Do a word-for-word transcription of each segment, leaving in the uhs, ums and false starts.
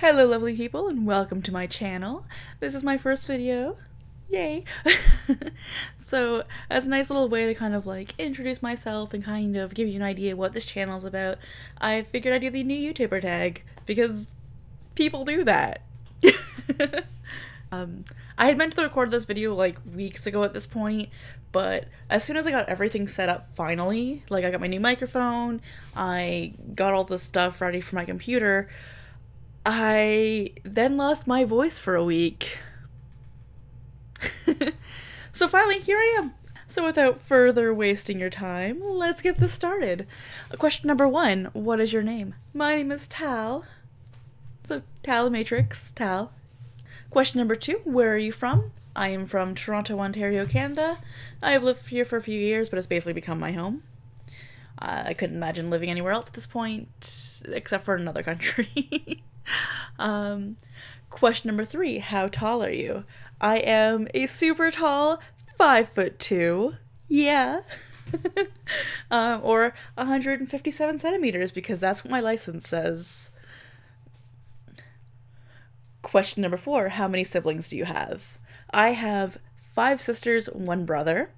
Hello lovely people and welcome to my channel. This is my first video. Yay! So as a nice little way to kind of like introduce myself and kind of give you an idea what this channel is about, I figured I'd do the new YouTuber tag because people do that. um, I had meant to record this video like weeks ago at this point, but as soon as I got everything set up finally, like I got my new microphone, I got all the stuff ready for my computer, I then lost my voice for a week. So finally, here I am. So without further wasting your time, let's get this started. Question number one, what is your name? My name is Tal. So Talimatrix, Tal. Question number two, where are you from? I am from Toronto, Ontario, Canada. I have lived here for a few years, but it's basically become my home. Uh, I couldn't imagine living anywhere else at this point, except for another country. Um, question number three, how tall are you? I am a super tall five foot two, yeah, um, or one hundred fifty-seven centimeters because that's what my license says. Question number four, how many siblings do you have? I have five sisters, one brother.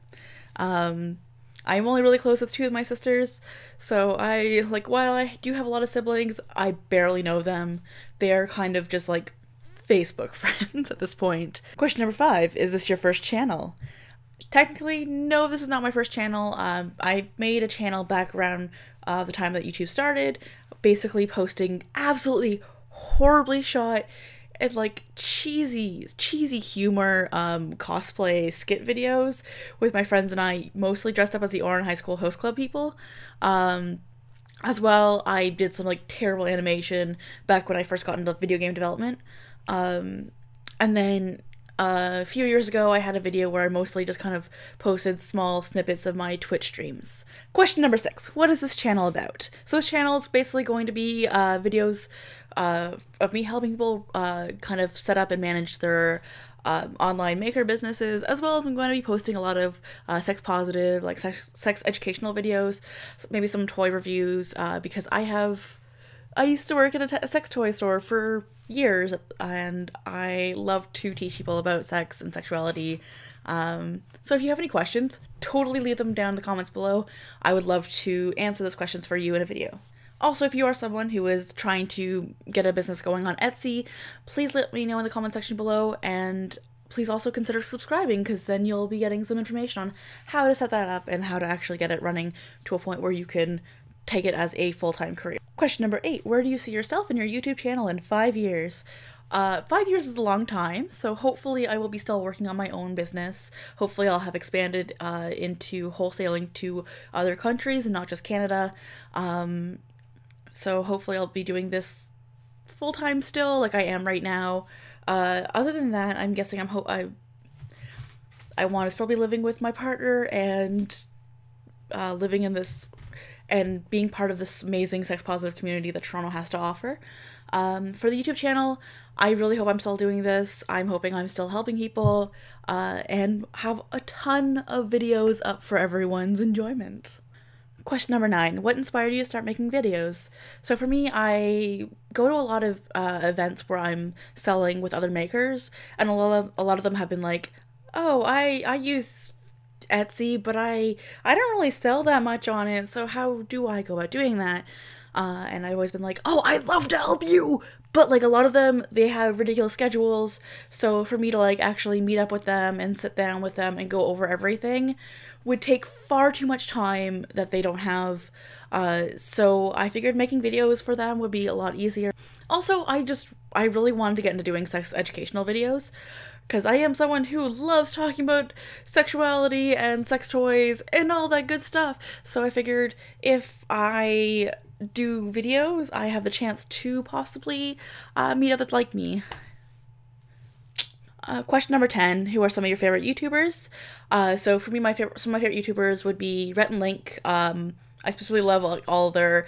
Um, I'm only really close with two of my sisters, so I, like, while I do have a lot of siblings, I barely know them. They are kind of just, like, Facebook friends at this point. Question number five, is this your first channel? Technically, no, this is not my first channel. Um, I made a channel back around uh, the time that YouTube started, basically posting absolutely horribly shot and like cheesy, cheesy humor, um, cosplay skit videos with my friends and I, mostly dressed up as the Ouran High School Host Club people. Um, as well, I did some like terrible animation back when I first got into video game development. Um, and then uh, a few years ago, I had a video where I mostly just kind of posted small snippets of my Twitch streams. Question number six, what is this channel about? So this channel is basically going to be uh, videos Uh, of me helping people uh, kind of set up and manage their uh, online maker businesses, as well as I'm going to be posting a lot of uh, sex positive, like sex, sex educational videos, maybe some toy reviews, uh, because I have, I used to work in a, a sex toy store for years, and I love to teach people about sex and sexuality. Um, so if you have any questions, totally leave them down in the comments below. I would love to answer those questions for you in a video. Also, if you are someone who is trying to get a business going on Etsy, please let me know in the comment section below, and please also consider subscribing because then you'll be getting some information on how to set that up and how to actually get it running to a point where you can take it as a full-time career. Question number eight, where do you see yourself in your YouTube channel in five years? Uh, five years is a long time, so hopefully I will be still working on my own business. Hopefully I'll have expanded uh, into wholesaling to other countries and not just Canada. Um... So hopefully I'll be doing this full-time still, like I am right now. Uh, other than that, I'm guessing I'm ho- I, I want to still be living with my partner and uh, living in this and being part of this amazing sex-positive community that Toronto has to offer. Um, for the YouTube channel, I really hope I'm still doing this. I'm hoping I'm still helping people uh, and have a ton of videos up for everyone's enjoyment. Question number nine, what inspired you to start making videos? So for me, I go to a lot of uh, events where I'm selling with other makers, and a lot of, a lot of them have been like, oh, I, I use Etsy, but I, I don't really sell that much on it, so how do I go about doing that? Uh, and I've always been like, oh, I'd love to help you! But like a lot of them, they have ridiculous schedules, so for me to like actually meet up with them and sit down with them and go over everything would take far too much time that they don't have, uh, so I figured making videos for them would be a lot easier. Also, I just, I really wanted to get into doing sex educational videos, because I am someone who loves talking about sexuality and sex toys and all that good stuff, so I figured if I do videos, I have the chance to possibly uh, meet others like me. Uh, question number ten, who are some of your favorite YouTubers? Uh, so for me, my favorite, some of my favorite YouTubers would be Rhett and Link. Um, I specifically love all, all their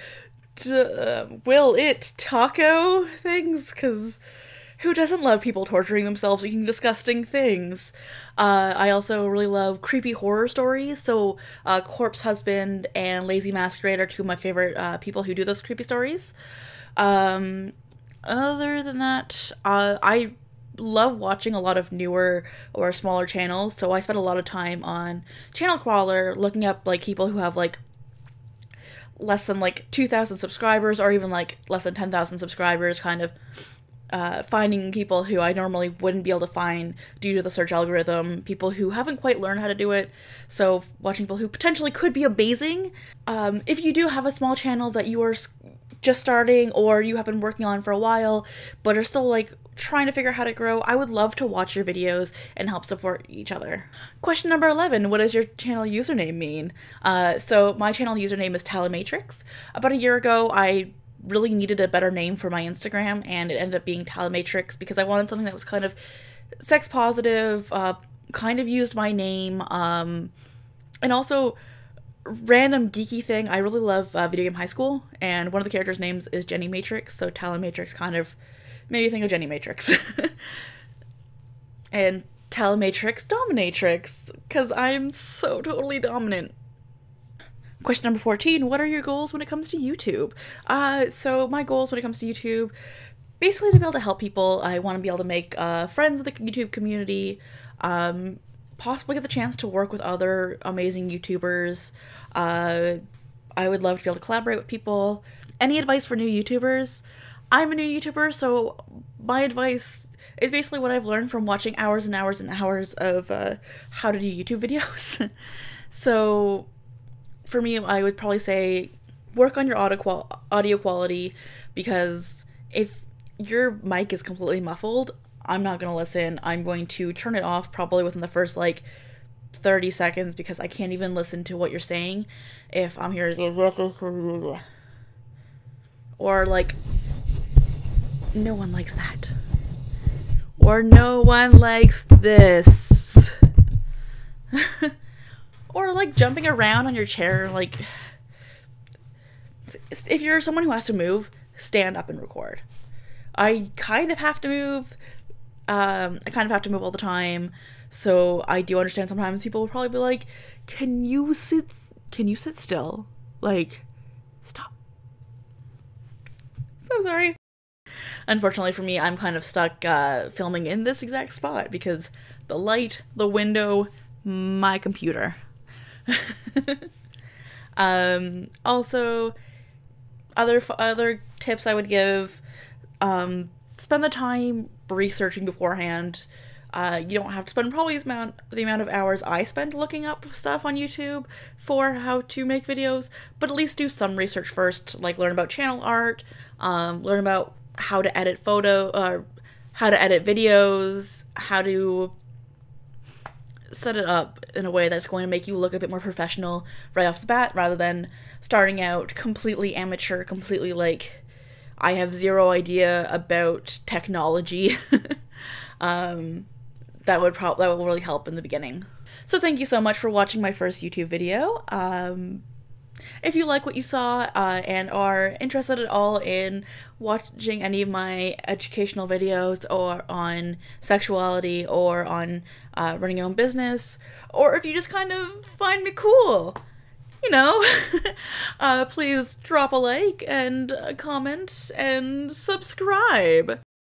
uh, will it taco things, because who doesn't love people torturing themselves eating disgusting things? Uh, I also really love creepy horror stories, so uh, Corpse Husband and Lazy Masquerade are two of my favorite uh, people who do those creepy stories. Um, Other than that, uh, I love watching a lot of newer or smaller channels, so I spend a lot of time on Channel Crawler looking up like people who have like less than like two thousand subscribers, or even like less than ten thousand subscribers, kind of uh, finding people who I normally wouldn't be able to find due to the search algorithm, people who haven't quite learned how to do it, so watching people who potentially could be amazing. Um, if you do have a small channel that you are just starting, or you have been working on for a while but are still like trying to figure out how to grow, I would love to watch your videos and help support each other. Question number eleven, what does your channel username mean? Uh, so my channel username is Talimatrix. About a year ago, I really needed a better name for my Instagram, and it ended up being Talimatrix because I wanted something that was kind of sex positive, uh, kind of used my name, um, and also random geeky thing. I really love uh, Video Game High School, and one of the characters' names is Jenny Matrix, so Talimatrix kind of maybe think of Jenny Matrix. And Talimatrix Dominatrix, because I'm so totally dominant. Question number fourteen, what are your goals when it comes to YouTube? Uh, so my goals when it comes to YouTube, basically to be able to help people. I want to be able to make uh, friends in the YouTube community, um, possibly get the chance to work with other amazing YouTubers. Uh, I would love to be able to collaborate with people. Any advice for new YouTubers? I'm a new YouTuber, so my advice is basically what I've learned from watching hours and hours and hours of uh, how to do YouTube videos. So for me, I would probably say work on your audio, qual audio quality, because if your mic is completely muffled, I'm not going to listen. I'm going to turn it off probably within the first like thirty seconds, because I can't even listen to what you're saying if I'm here. Or like... no one likes that. Or no one likes this. Or like jumping around on your chair. Like, if you're someone who has to move, stand up and record. I kind of have to move. Um, I kind of have to move all the time. So I do understand sometimes people will probably be like, can you sit, can you sit still? Like, stop. So sorry. Unfortunately for me, I'm kind of stuck uh, filming in this exact spot because the light, the window, my computer. um, also, other other tips I would give, um, spend the time researching beforehand. Uh, you don't have to spend probably amount, the amount of hours I spend looking up stuff on YouTube for how to make videos, but at least do some research first, like learn about channel art, um, learn about how to edit photo, uh, how to edit videos, how to set it up in a way that's going to make you look a bit more professional right off the bat, rather than starting out completely amateur, completely like, I have zero idea about technology. um, that would probably, that would really help in the beginning. So thank you so much for watching my first YouTube video. Um, If you like what you saw uh, and are interested at all in watching any of my educational videos, or on sexuality, or on uh, running your own business, or if you just kind of find me cool, you know, uh, please drop a like and a comment and subscribe.